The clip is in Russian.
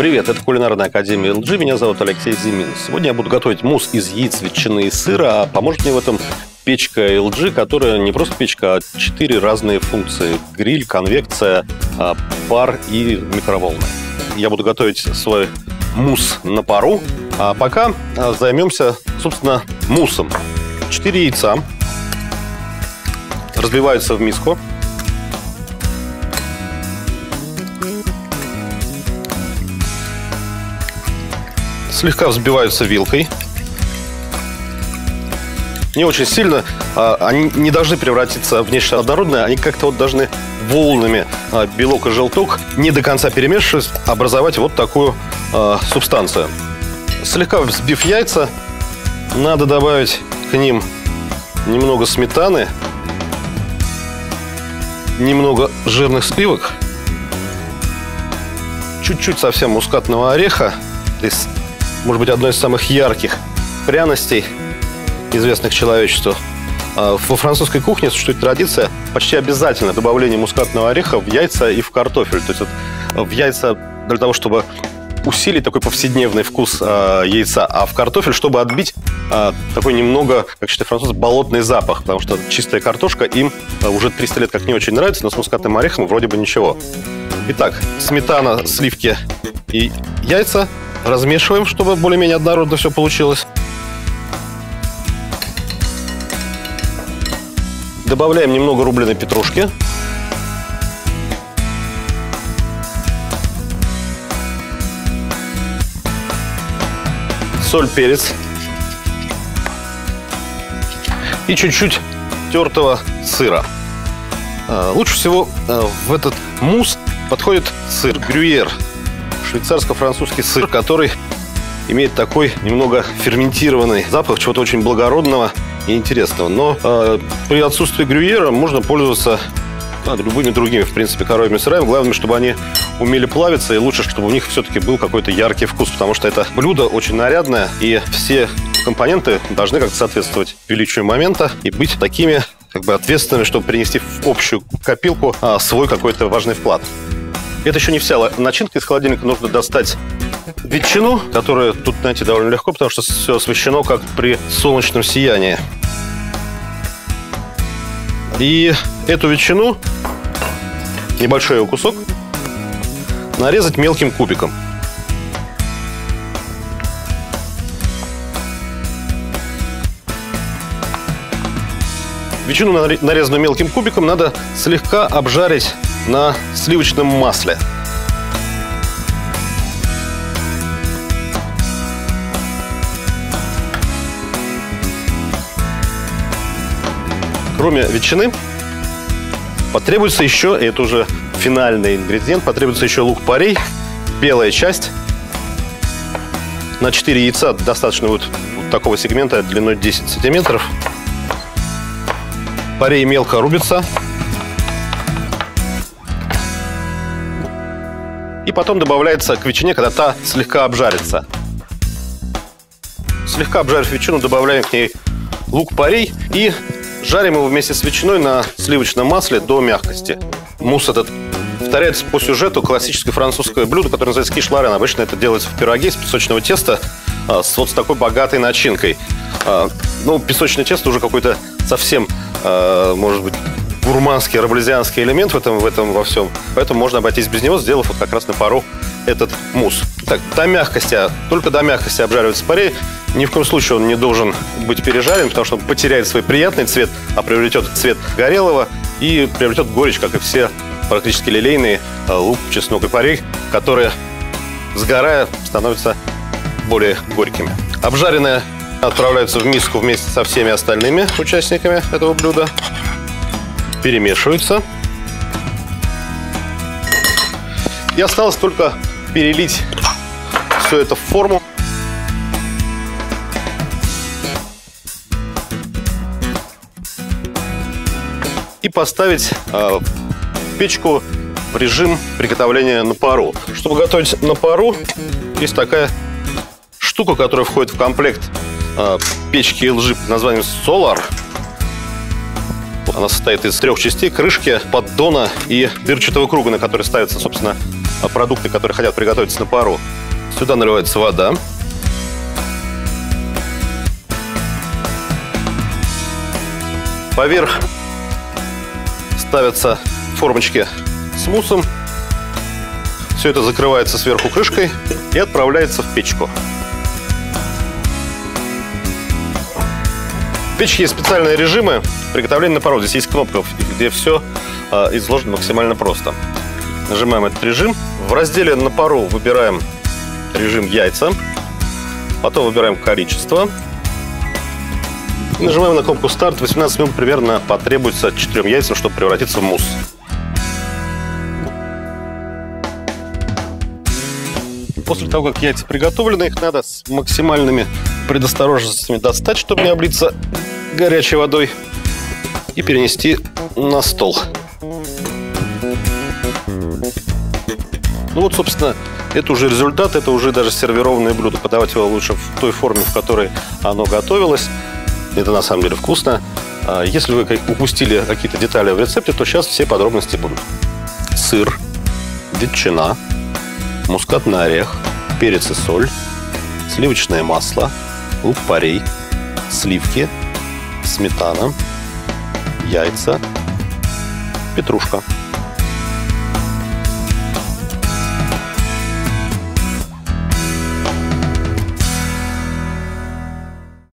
Привет, это Кулинарная Академия LG, меня зовут Алексей Зимин. Сегодня я буду готовить мусс из яиц, ветчины и сыра, а поможет мне в этом печка LG, которая не просто печка, а 4 разные функции: гриль, конвекция, пар и микроволны. Я буду готовить свой мусс на пару, а пока займемся, собственно, муссом. 4 яйца разбиваются в миску. Слегка взбиваются вилкой. Не очень сильно. Они не должны превратиться в нечто однородное. Они как-то вот должны волнами, белок и желток, не до конца перемешиваясь, образовать вот такую субстанцию. Слегка взбив яйца, надо добавить к ним немного сметаны, немного жирных сливок, чуть-чуть совсем мускатного ореха, из, может быть, одной из самых ярких пряностей, известных человечеству. Во французской кухне существует традиция почти обязательно добавления мускатного ореха в яйца и в картофель. То есть вот в яйца для того, чтобы усилить такой повседневный вкус яйца, а в картофель, чтобы отбить такой немного, как считают французы, болотный запах, потому что чистая картошка им уже 300 лет как не очень нравится, но с мускатным орехом вроде бы ничего. Итак, сметана, сливки и яйца размешиваем, чтобы более-менее однородно все получилось. Добавляем немного рубленой петрушки. Соль, перец. И чуть-чуть тертого сыра. Лучше всего в этот мусс подходит сыр Грюйер. Швейцарско-французский сыр, который имеет такой немного ферментированный запах, чего-то очень благородного и интересного. Но при отсутствии Грюйера можно пользоваться любыми другими, в принципе, коровьими сырами. Главное, чтобы они умели плавиться, и лучше, чтобы у них все-таки был какой-то яркий вкус, потому что это блюдо очень нарядное, и все компоненты должны как-то соответствовать величию момента и быть такими, как бы, ответственными, чтобы принести в общую копилку свой какой-то важный вклад. Это еще не вся начинка. Из холодильника нужно достать ветчину, которую тут найти довольно легко, потому что все освещено как при солнечном сиянии. И эту ветчину, небольшой его кусок, нарезать мелким кубиком. Ветчину, нарезанную мелким кубиком, надо слегка обжарить на сливочном масле. Кроме ветчины потребуется еще, и это уже финальный ингредиент, потребуется еще лук-порей, белая часть. На 4 яйца достаточно вот такого сегмента длиной 10 сантиметров. Порей мелко рубится. И потом добавляется к ветчине, когда та слегка обжарится. Слегка обжарив ветчину, добавляем к ней лук-порей и жарим его вместе с ветчиной на сливочном масле до мягкости. Мусс этот повторяется по сюжету классическое французское блюдо, которое называется киш-лорен. Обычно это делается в пироге из песочного теста с вот такой богатой начинкой. Ну, песочное тесто уже какой-то совсем, может быть, гурманский, раблезианский элемент в этом во всем. Поэтому можно обойтись без него, сделав вот как раз на пару этот мусс. Так, до мягкости, только до мягкости обжаривается порей. Ни в коем случае он не должен быть пережарен, потому что он потеряет свой приятный цвет, а приобретет цвет горелого и приобретет горечь, как и все практически лилейные лук, чеснок и порей, которые, сгорая, становятся более горькими. Обжаренные отправляются в миску вместе со всеми остальными участниками этого блюда. Перемешиваются. И осталось только перелить все это в форму. И поставить в печку в режим приготовления на пару. Чтобы готовить на пару, есть такая штука, которая входит в комплект печки LG под названием «Солар». Она состоит из 3 частей: крышки, поддона и дырчатого круга, на который ставится, собственно, продукты, которые хотят приготовиться на пару. Сюда наливается вода. Поверх ставятся формочки с муссом. Все это закрывается сверху крышкой и отправляется в печку. В печке есть специальные режимы приготовления на пару. Здесь есть кнопка, где все изложено максимально просто. Нажимаем этот режим. В разделе «На пару» выбираем режим «Яйца». Потом выбираем количество. И нажимаем на кнопку «Старт». 18 минут примерно потребуется 4 яйцам, чтобы превратиться в мусс. После того, как яйца приготовлены, их надо с максимальными предосторожностями достать, чтобы не облиться горячей водой, и перенести на стол. Ну вот, собственно, это уже результат, это уже даже сервированное блюдо. Подавать его лучше в той форме, в которой оно готовилось. Это на самом деле вкусно. Если вы упустили какие-то детали в рецепте, то сейчас все подробности будут. Сыр, ветчина, мускатный орех, перец и соль, сливочное масло, лук-порей, сливки, сметана, яйца, петрушка.